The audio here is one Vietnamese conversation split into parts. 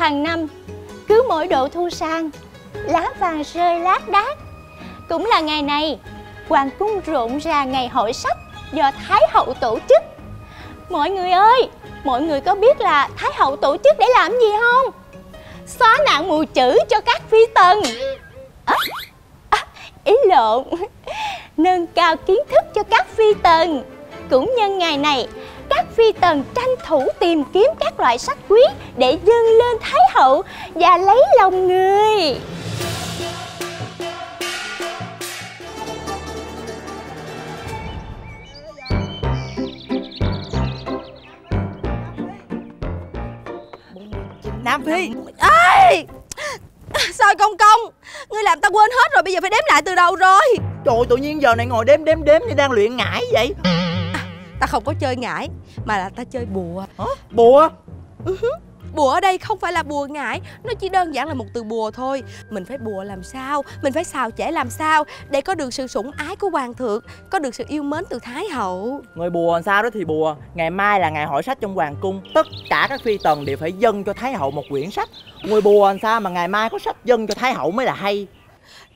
Hàng năm cứ mỗi độ thu sang, lá vàng rơi lác đác. Cũng là ngày này, hoàng cung rộn ràng ngày hội sách do Thái hậu tổ chức. Mọi người ơi, mọi người có biết là Thái hậu tổ chức để làm gì không? Xóa nạn mù chữ cho các phi tần. Ý lộn. Nâng cao kiến thức cho các phi tần. Cũng nhân ngày này, các phi tần tranh thủ tìm kiếm các loại sách quý để dâng lên Thái hậu và lấy lòng người. Nam Phi ơi, sao công ngươi làm ta quên hết rồi, bây giờ phải đếm lại từ đầu rồi. Trời ơi, tự nhiên giờ này ngồi đếm như đang luyện ngải vậy. Ta không có chơi ngải mà là ta chơi bùa. Hả? Bùa? Bùa ở đây không phải là bùa ngải, nó chỉ đơn giản là một từ bùa thôi. Mình phải bùa làm sao, mình phải xào chẻ làm sao để có được sự sủng ái của hoàng thượng, có được sự yêu mến từ Thái hậu. Người bùa làm sao đó thì bùa. Ngày mai là ngày hội sách trong hoàng cung, tất cả các phi tần đều phải dâng cho Thái hậu một quyển sách. Người bùa làm sao mà ngày mai có sách dâng cho Thái hậu mới là hay.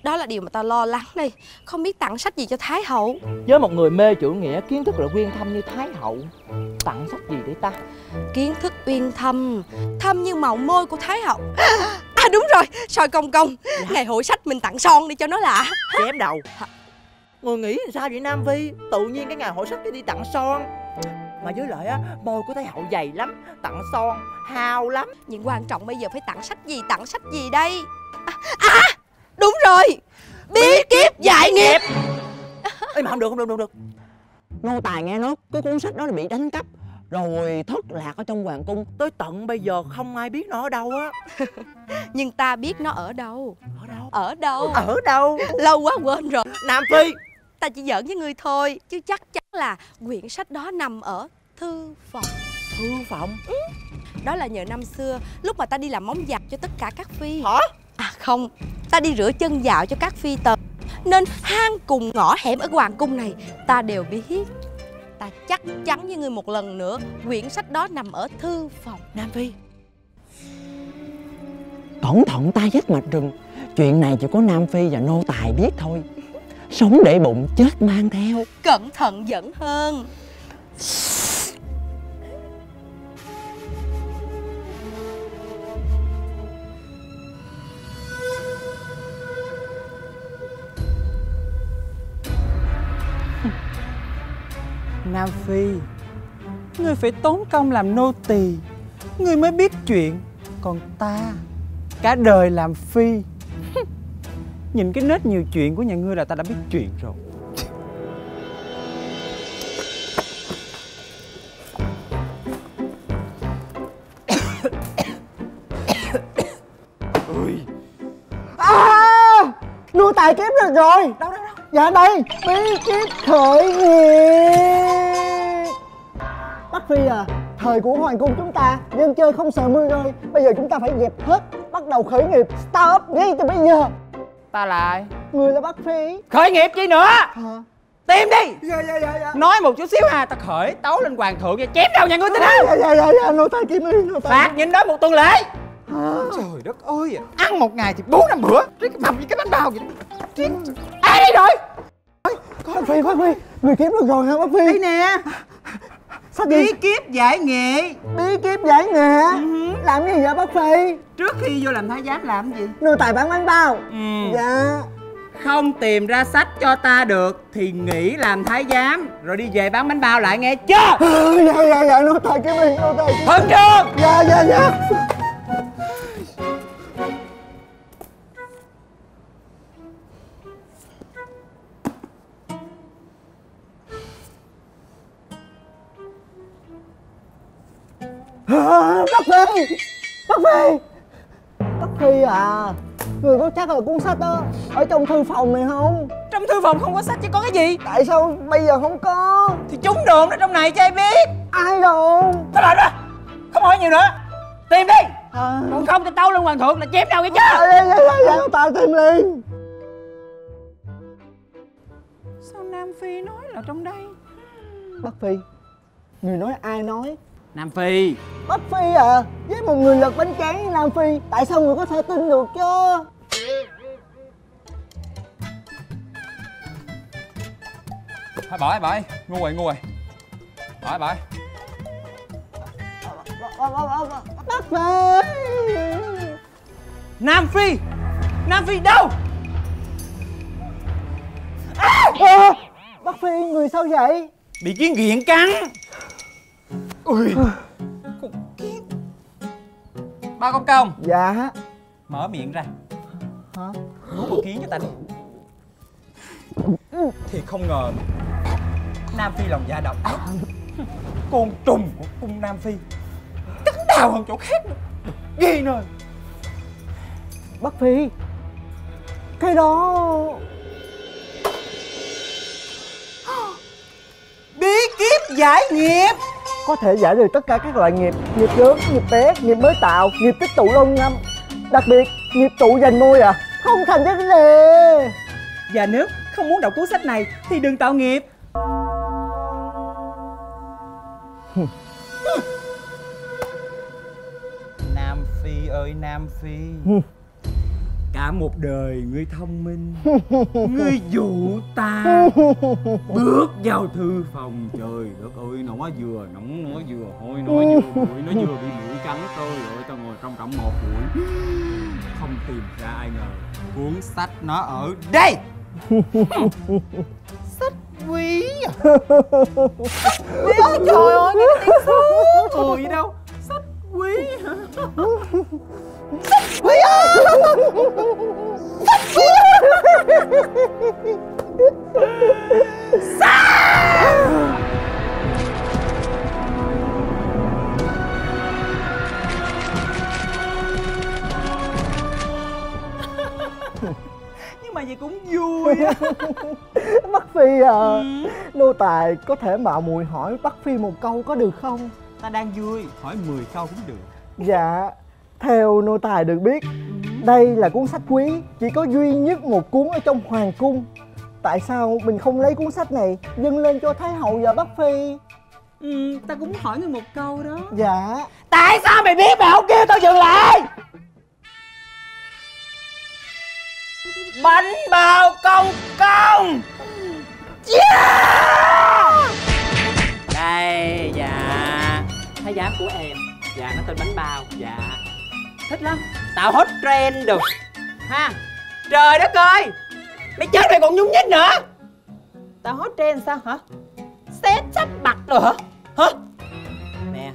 Đó là điều mà ta lo lắng đây, không biết tặng sách gì cho Thái hậu. Với một người mê chữ nghĩa, kiến thức là uyên thâm như Thái hậu, tặng sách gì để ta? Kiến thức uyên thâm, thâm như màu môi của Thái hậu. À đúng rồi, soi công dạ. Ngày hội sách mình tặng son đi cho nó lạ. Chém đầu. Người nghĩ sao vậy Nam Phi? Tự nhiên cái ngày hội sách đi tặng son. Mà với lại á, môi của Thái hậu dày lắm, tặng son hao lắm. Nhưng quan trọng bây giờ phải tặng sách gì đây? Đúng rồi, bí kíp giải nghiệp. Ê mà không được. Nô tài nghe nói cái cuốn sách đó là bị đánh cắp rồi thất lạc ở trong hoàng cung, tới tận bây giờ không ai biết nó ở đâu á. Nhưng ta biết nó ở đâu. Ở đâu? Lâu quá quên rồi Nam Phi. Ta chỉ giỡn với ngươi thôi, chứ chắc chắn là quyển sách đó nằm ở thư phòng. Thư phòng? Đó là nhờ năm xưa lúc mà ta đi làm móng giặt cho tất cả các phi. Hả? À không, ta đi rửa chân dạo cho các phi tần, nên hang cùng ngõ hẻm ở hoàng cung này ta đều biết. Ta chắc chắn với người một lần nữa, quyển sách đó nằm ở thư phòng. Nam Phi, cẩn thận ta giết mạch rừng. Chuyện này chỉ có Nam Phi và nô tài biết thôi. Sống để bụng, chết mang theo. Cẩn thận vẫn hơn. Nam Phi, ngươi phải tốn công làm nô tỳ, ngươi mới biết chuyện. Còn ta, cả đời làm phi. Nhìn cái nết nhiều chuyện của nhà ngươi là ta đã biết chuyện rồi. Nô tài kiếm được rồi. Đâu. Dạ đây, bí kíp khởi nghiệp. Bắc Phi à, thời của hoàng cung chúng ta dân chơi không sợ mưa rơi. Bây giờ chúng ta phải dẹp hết, bắt đầu khởi nghiệp, start up ngay từ bây giờ. Ta là ai? Người là Bắc Phi. Khởi nghiệp chi nữa? Tìm đi. Dạ. Nói một chút xíu ha, ta khởi tấu lên hoàng thượng và chém đầu nhà ngươi tin không? Dạ, nô tài kiếm đi. Phạt nhìn đó một tuần lễ. Trời đất ơi, ăn một ngày thì 4-5 bữa, mập như cái bánh bao vậy. Ai đây rồi? Bác Phi, người kiếm được rồi hả Bác Phi? Đây nè. Bí kíp giải nghệ. Bí kíp giải nghệ? Làm gì vậy Bác Phi? Trước khi vô làm thái giám làm gì? Nô tài bán bánh bao. Dạ. Không tìm ra sách cho ta được thì nghỉ làm thái giám, rồi đi về bán bánh bao lại nghe chưa? Dạ, nô tài kiếm đi. Thần trương. Dạ. Bác Phi à, người có chắc là cuốn sách đó ở trong thư phòng này không? Trong thư phòng không có sách chứ có cái gì? Tại sao bây giờ không có? Thì trúng đường ở trong này cho ai biết. Ai rồi? Thôi lại đó, không hỏi nhiều nữa. Tìm đi. Còn không thì tao lên hoàng thượng là chém đâu nghe chưa? Dạ, tao tìm liền. Sao Nam Phi nói là trong đây? Bác Phi, người nói ai nói? Nam Phi. Bắc Phi à? Với một người lật bánh tráng như Nam Phi, tại sao người có thể tin được chứ? Thôi bỏ đi, ngu rồi. Bỏ đi. Bắc Phi. Nam Phi đâu? Bắc Phi, người sao vậy? Bị kiến nghiện cắn. Ui, con kiến. Ba công. Dạ. Mở miệng ra. Hả? Muốn con kiến cho ta đi. Thì không ngờ Nam Phi lòng dạ độc ác. Con trùng của cung Nam Phi cắn đào hơn chỗ khác nữa. Ghê nơi. Bắc Phi, cái đó bí kíp giải nghiệp có thể giải được tất cả các loại nghiệp: nghiệp chướng, nghiệp bé, nghiệp mới tạo, nghiệp tích tụ lâu năm, đặc biệt nghiệp tụ dành môi à không thành vấn đề. Và nếu không muốn đọc cuốn sách này thì đừng tạo nghiệp. Nam Phi ơi Nam Phi, cả một đời ngươi thông minh, ngươi dụ ta bước vào thư phòng. Trời đất ơi, nó vừa hôi, nó vừa bị mũi cắn. Tôi rồi tao ngồi trong cổng một buổi không tìm ra, ai ngờ cuốn sách nó ở đây. Sách quý à? Ôi trời ơi, nghe tiếng sướng cười gì đâu. Sách quý hả? Sách quý ơi! Sách quý! Sách! Nhưng mà vậy cũng vui. Bắc Phi à, nô tài có thể mạo muội hỏi Bắc Phi một câu có được không? Ta đang vui, hỏi 10 câu cũng được. Dạ. Theo nô tài được biết, đây là cuốn sách quý, chỉ có duy nhất một cuốn ở trong hoàng cung. Tại sao mình không lấy cuốn sách này dâng lên cho Thái hậu và Bắc Phi? Ta cũng hỏi người một câu đó. Dạ. Tại sao mày biết mà không kêu tao dừng lại? Bánh bao công công. Yeah! Đây, dạ. Thái giám của em. Dạ, nó tên bánh bao. Dạ. Thích lắm, tạo hot trend được ha. Trời đất ơi, mày chết mày còn nhúng nhích nữa. Tạo hot trend sao hả? Xé sắp mặt rồi hả? Hả? Nè,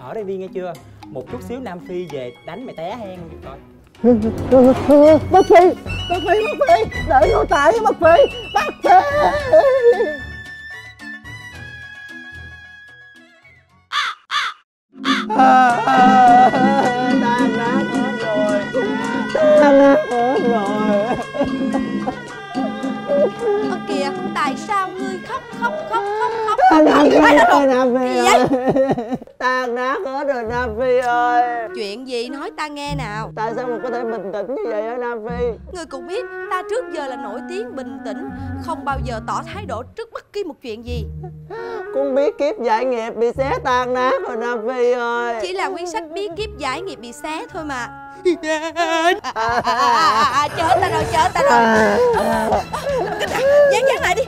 ở đây Vi nghe chưa? Một chút xíu Nam Phi về đánh mày té hen được coi. Bắc Phi, đợi nô tài với Bắc Phi. Ta nát rồi. Ơ kìa, tại sao ngươi khóc? Ta nát hết rồi Nam Phi ơi. Chuyện gì nói ta nghe nào. Tại sao mình có thể bình tĩnh như vậy hả Nam Phi? Ngươi cũng biết ta trước giờ là nổi tiếng bình tĩnh, không bao giờ tỏ thái độ trước bất kỳ một chuyện gì. Cuốn bí kíp giải nghiệp bị xé tan nát rồi Nam Phi ơi. Chỉ là quyển sách bí kíp giải nghiệp bị xé thôi mà. Chết ta rồi. Dán lại đi.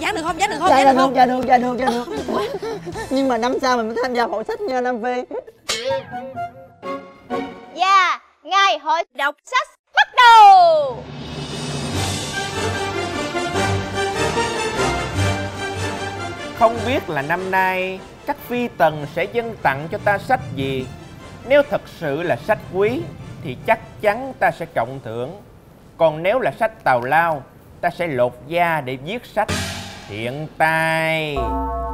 Dán được không? Dán được. Nhưng mà năm sau mình mới tham gia hội sách nha Nam Phi. Dạ, ngày hội đọc sách bắt đầu. Không biết là năm nay các phi tần sẽ dâng tặng cho ta sách gì. Nếu thật sự là sách quý thì chắc chắn ta sẽ trọng thưởng. Còn nếu là sách tào lao, ta sẽ lột da để viết sách. Hiện tại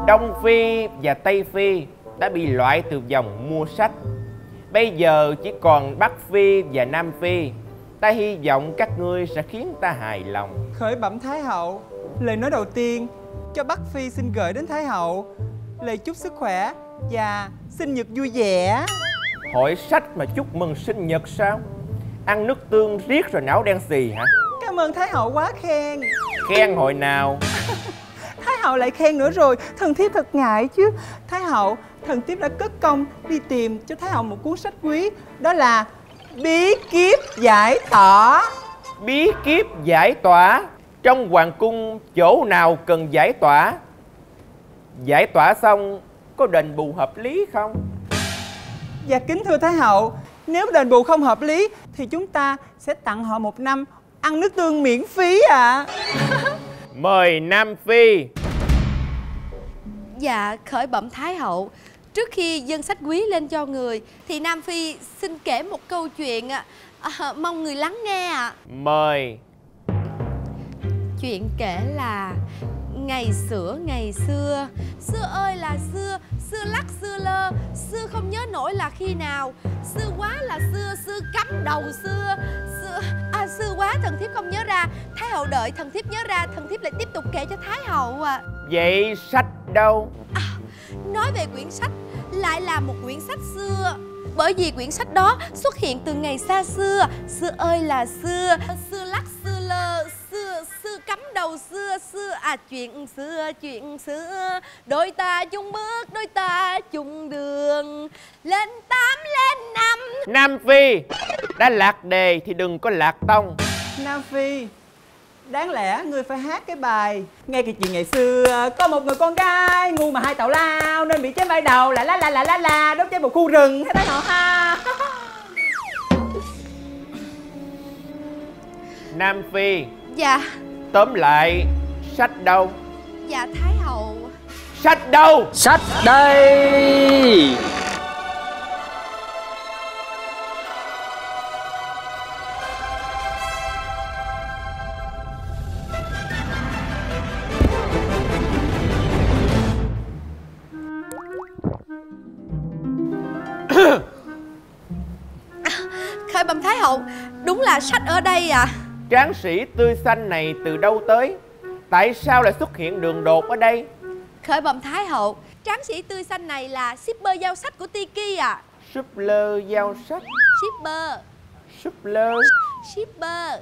Đông Phi và Tây Phi đã bị loại từ vòng mua sách. Bây giờ chỉ còn Bắc Phi và Nam Phi. Ta hy vọng các ngươi sẽ khiến ta hài lòng. Khởi bẩm Thái hậu, lời nói đầu tiên cho Bắc Phi xin gửi đến Thái hậu lời chúc sức khỏe và sinh nhật vui vẻ. Hội sách mà chúc mừng sinh nhật sao? Ăn nước tương riết rồi não đen xì hả? Cảm ơn Thái hậu quá khen. Khen hồi nào? Thái hậu lại khen nữa rồi. Thần thiếp thật ngại chứ. Thái hậu, thần thiếp đã cất công đi tìm cho Thái hậu một cuốn sách quý, đó là Bí Kíp Giải Tỏa. Bí Kíp Giải Tỏa? Trong hoàng cung chỗ nào cần giải tỏa? Giải tỏa xong có đền bù hợp lý không? Dạ kính thưa Thái hậu, nếu đền bù không hợp lý thì chúng ta sẽ tặng họ 1 năm ăn nước tương miễn phí ạ. Mời Nam Phi. Dạ khởi bẩm Thái hậu, trước khi dâng sách quý lên cho người thì Nam Phi xin kể một câu chuyện ạ, mong người lắng nghe ạ. Mời. Chuyện kể là ngày xưa, xưa ơi là xưa, xưa lắc xưa lơ, xưa không nhớ nổi là khi nào, xưa quá là xưa, xưa cắm đầu xưa, xưa quá thần thiếp không nhớ ra. Thái hậu đợi thần thiếp nhớ ra, thần thiếp lại tiếp tục kể cho Thái hậu ạ. Vậy sách đâu? Nói về quyển sách, lại là một quyển sách xưa. Bởi vì quyển sách đó xuất hiện từ ngày xa xưa, xưa ơi là xưa, xưa lắc xưa lơ, xưa cắm đầu xưa, chuyện xưa đôi ta chung bước, đôi ta chung đường, lên 8 lên 5. Nam Phi, đã lạc đề thì đừng có lạc tông. Nam Phi, đáng lẽ người phải hát cái bài nghe cái chuyện ngày xưa, có một người con gái ngu mà hay tào lao nên bị chém vai đầu, là đốt cháy một khu rừng, thấy họ ha. Nam Phi. Dạ. Tóm lại sách đâu? Dạ Thái hậu. Sách đâu? Sách đây. Khởi bẩm Thái hậu, đúng là sách ở đây ạ. Tráng sĩ tươi xanh này từ đâu tới? Tại sao lại xuất hiện đường đột ở đây? Khởi bẩm Thái hậu, tráng sĩ tươi xanh này là shipper giao sách của Tiki ạ. Shipper giao sách? Shipper. Shipper. Shipper.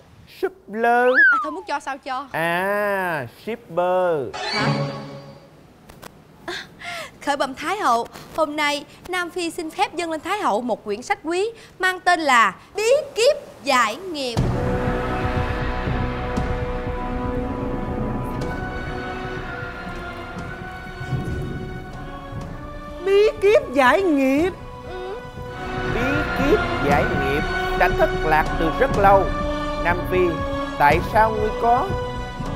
Shipper. À thôi muốn cho sao cho. À shipper. Hả? Khởi bẩm Thái hậu, hôm nay Nam Phi xin phép dâng lên Thái hậu một quyển sách quý mang tên là Bí Kíp Giải Nghiệp. Bí Kíp Giải Nghiệp. Bí Kíp Giải Nghiệp đã thất lạc từ rất lâu. Nam Phi, tại sao ngươi có?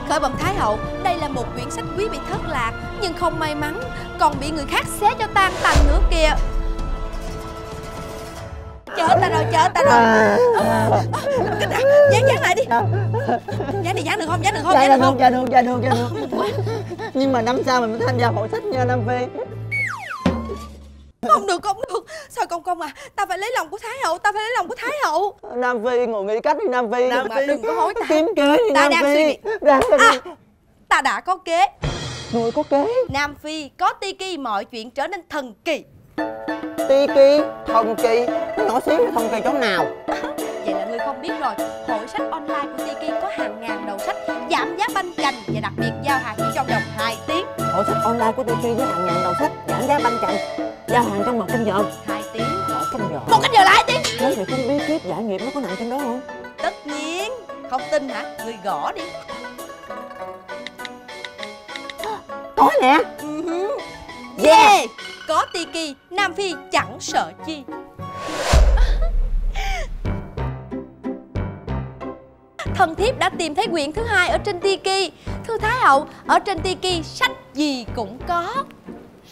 Khởi bẩm Thái hậu, đây là một quyển sách quý bị thất lạc, nhưng không may mắn còn bị người khác xé cho tan tành nữa kìa. Chở ta rồi Dán lại đi. Dán được không? Dán được không? Dán được. Nhưng mà năm sau mình mới tham gia hội sách nha Nam Phi. Không được. Sao công à, ta phải lấy lòng của Thái hậu, Nam Phi ngồi nghĩ cách đi Nam Phi. Đừng có hối ta. Kiếm kế đi Nam Phi. Ta đang suy nghĩ. Ta đã có kế. Người có kế. Nam Phi, có Tiki mọi chuyện trở nên thần kỳ. Tiki, thần kỳ, nó nổi tiếng là thần kỳ chỗ nào? Vậy là ngươi không biết rồi. Hội sách online của Tiki có hàng ngàn đầu sách, giảm giá banh chành và đặc biệt giao hàng chỉ trong vòng 2 tiếng. Hội sách online của Tiki với hàng ngàn đầu sách, giảm giá banh chành, giao hàng trong 1 canh giờ. 2 tiếng. 1 canh giờ. 1 canh giờ là 2 tiếng. Nói về cái bí kíp giải nghiệp nó có nằm trong đó không? Tất nhiên. Không tin hả? Người gõ đi. Có nè. Yeah. Có Tiki, Nam Phi chẳng sợ chi. Thần thiếp đã tìm thấy quyển thứ 2 ở trên Tiki. Thưa Thái hậu, ở trên Tiki sách gì cũng có.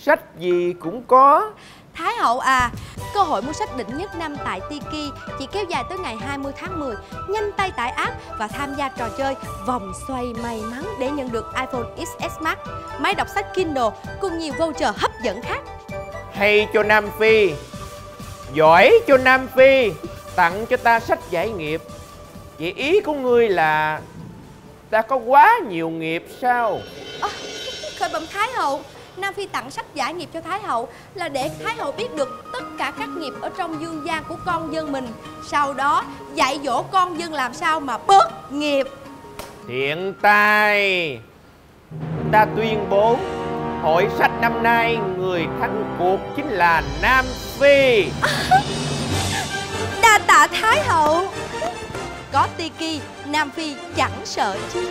Sách gì cũng có. Thái hậu à, cơ hội mua sách đỉnh nhất năm tại Tiki chỉ kéo dài tới ngày 20 tháng 10. Nhanh tay tải app và tham gia trò chơi vòng xoay may mắn để nhận được iPhone XS Max, máy đọc sách Kindle cùng nhiều voucher hấp dẫn khác. Hay cho Nam Phi. Giỏi cho Nam Phi. Tặng cho ta sách giải nghiệp. Vậy ý của ngươi là ta có quá nhiều nghiệp sao? Khởi bẩm Thái hậu, Nam Phi tặng sách giải nghiệp cho Thái hậu là để Thái hậu biết được tất cả các nghiệp ở trong dương gian của con dân mình, sau đó dạy dỗ con dân làm sao mà bớt nghiệp. Hiện tại ta tuyên bố Hội Sách năm nay người thắng cuộc chính là Nam Phi. Đa tạ Thái hậu. Có Tiki, Nam Phi chẳng sợ chi.